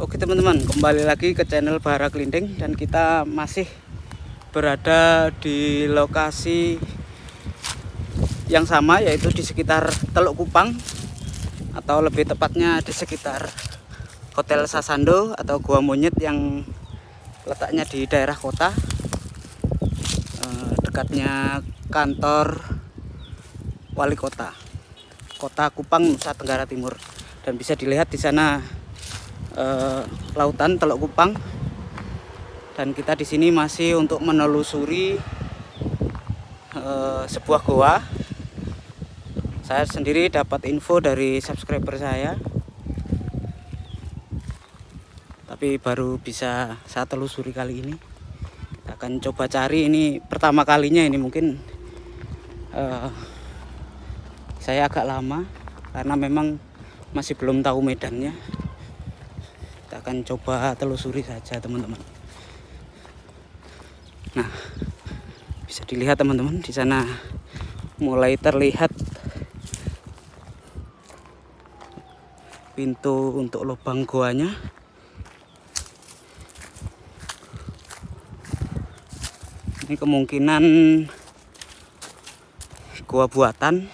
Oke teman-teman, kembali lagi ke channel Bara Klinthing, dan kita masih berada di lokasi yang sama, yaitu di sekitar Teluk Kupang, atau lebih tepatnya di sekitar Hotel Sasando atau Gua Monyet yang letaknya di daerah kota, dekatnya kantor wali kota Kupang, Nusa Tenggara Timur. Dan bisa dilihat di sana lautan Teluk Kupang, dan kita di sini masih untuk menelusuri sebuah goa. Saya sendiri dapat info dari subscriber saya, tapi baru bisa saya telusuri kali ini. Kita akan coba cari, ini pertama kalinya, ini mungkin saya agak lama karena memang masih belum tahu medannya. Kita akan coba telusuri saja teman-teman. Nah, bisa dilihat teman-teman, di sana mulai terlihat pintu untuk lubang goanya. Ini kemungkinan goa buatan,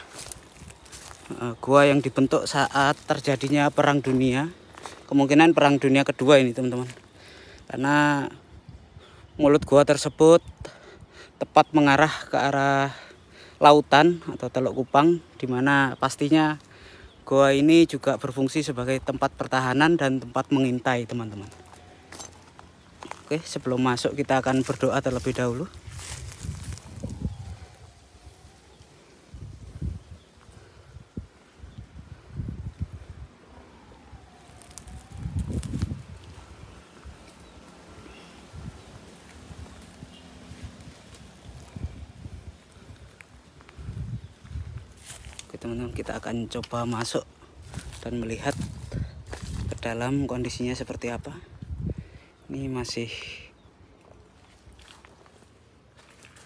goa yang dibentuk saat terjadinya perang dunia. Kemungkinan perang dunia kedua ini teman-teman, karena mulut gua tersebut tepat mengarah ke arah lautan atau Teluk Kupang, dimana pastinya gua ini juga berfungsi sebagai tempat pertahanan dan tempat mengintai teman-teman. Oke, sebelum masuk kita akan berdoa terlebih dahulu. Teman-teman, kita akan coba masuk dan melihat ke dalam kondisinya seperti apa. Ini masih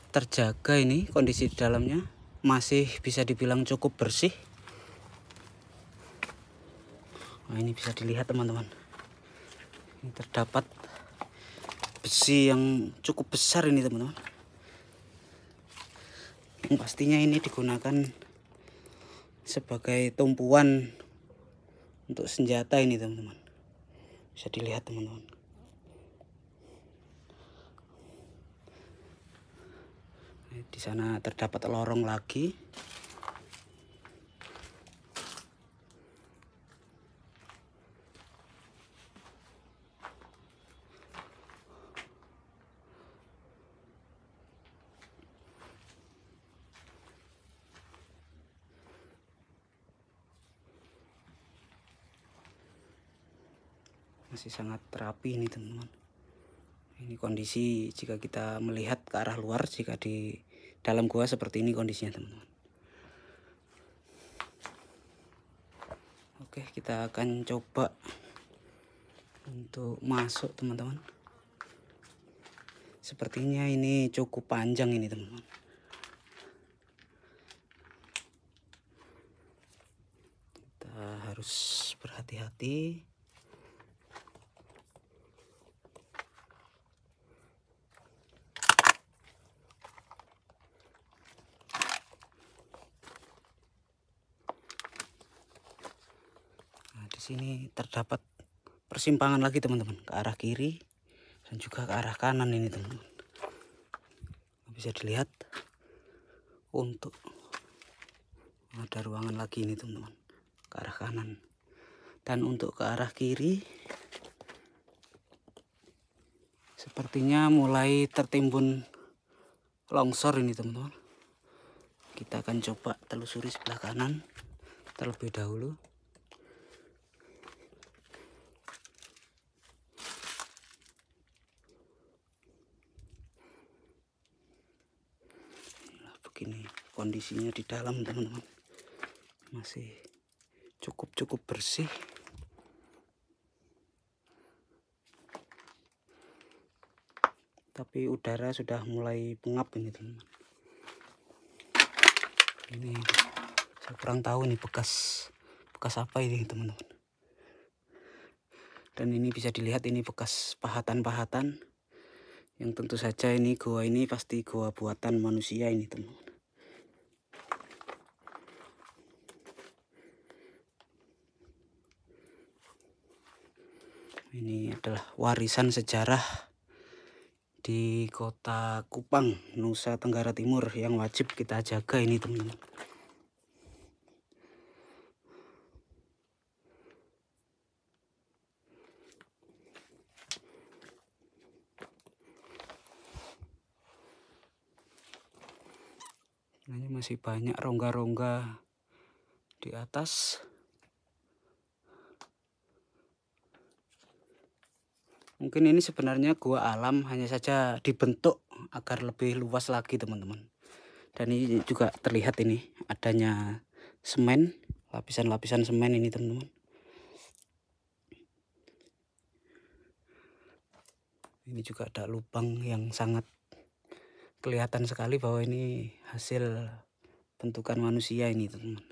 terjaga, ini kondisi di dalamnya masih bisa dibilang cukup bersih. Nah, ini bisa dilihat teman-teman, ini terdapat besi yang cukup besar ini teman-teman, yang pastinya ini digunakan sebagai tumpuan untuk senjata ini teman-teman. Bisa dilihat teman-teman, di sana terdapat lorong lagi. Masih sangat rapi ini teman-teman. Ini kondisi jika kita melihat ke arah luar, jika di dalam gua seperti ini kondisinya teman-teman. Oke, kita akan coba untuk masuk teman-teman. Sepertinya ini cukup panjang ini teman-teman. Kita harus berhati-hati. Sini terdapat persimpangan lagi teman-teman, ke arah kiri dan juga ke arah kanan ini teman-teman. Bisa dilihat untuk ada ruangan lagi ini teman-teman, ke arah kanan, dan untuk ke arah kiri sepertinya mulai tertimbun longsor ini teman-teman. Kita akan coba telusuri sebelah kanan terlebih dahulu. Ini kondisinya di dalam teman-teman, masih cukup bersih. Tapi udara sudah mulai pengap ini teman-teman. Ini saya kurang tahu ini bekas apa ini teman-teman. Dan ini bisa dilihat ini bekas pahatan-pahatan. Yang tentu saja ini goa ini pasti goa buatan manusia ini, teman-teman. Ini adalah warisan sejarah di kota Kupang, Nusa Tenggara Timur, yang wajib kita jaga ini, teman-teman. Ini masih banyak rongga-rongga di atas. Mungkin ini sebenarnya gua alam, hanya saja dibentuk agar lebih luas lagi, teman-teman. Dan ini juga terlihat ini adanya semen, lapisan-lapisan semen ini, teman-teman. Ini juga ada lubang yang sangat kelihatan sekali bahwa ini hasil bentukan manusia ini, teman-teman.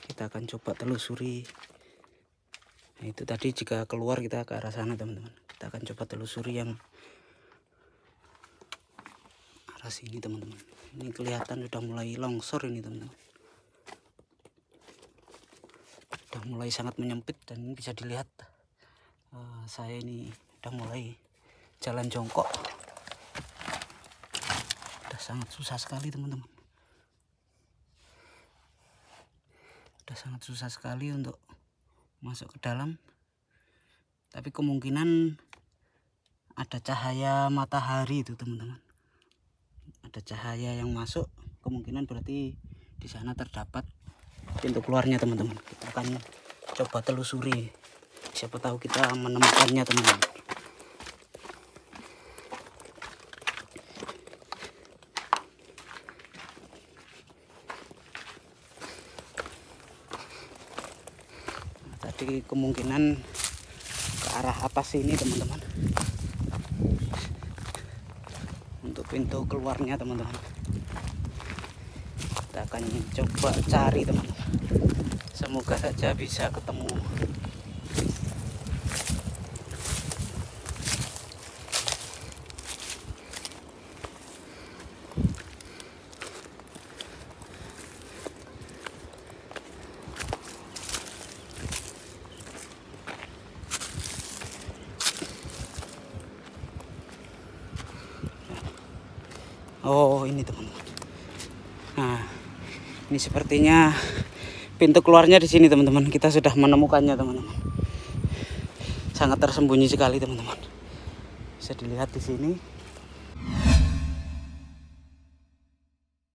Kita akan coba telusuri. Nah, itu tadi jika keluar kita ke arah sana, teman-teman. Kita akan coba telusuri yang arah sini, teman-teman. Ini kelihatan sudah mulai longsor ini, teman-teman. Sudah mulai sangat menyempit dan bisa dilihat saya ini sudah mulai jalan jongkok. Sudah sangat susah sekali, teman-teman. Sangat susah sekali untuk masuk ke dalam, tapi kemungkinan ada cahaya matahari itu, teman-teman. Ada cahaya yang masuk, kemungkinan berarti di sana terdapat pintu keluarnya, teman-teman. Kita akan coba telusuri, siapa tahu kita menemukannya, teman-teman. Jadi kemungkinan ke arah atas ini, teman-teman, untuk pintu keluarnya, teman-teman. Kita akan coba cari, teman-teman. Semoga saja bisa ketemu. Oh, ini, teman-teman. Nah, ini sepertinya pintu keluarnya di sini, teman-teman. Kita sudah menemukannya, teman-teman. Sangat tersembunyi sekali, teman-teman. Bisa dilihat di sini.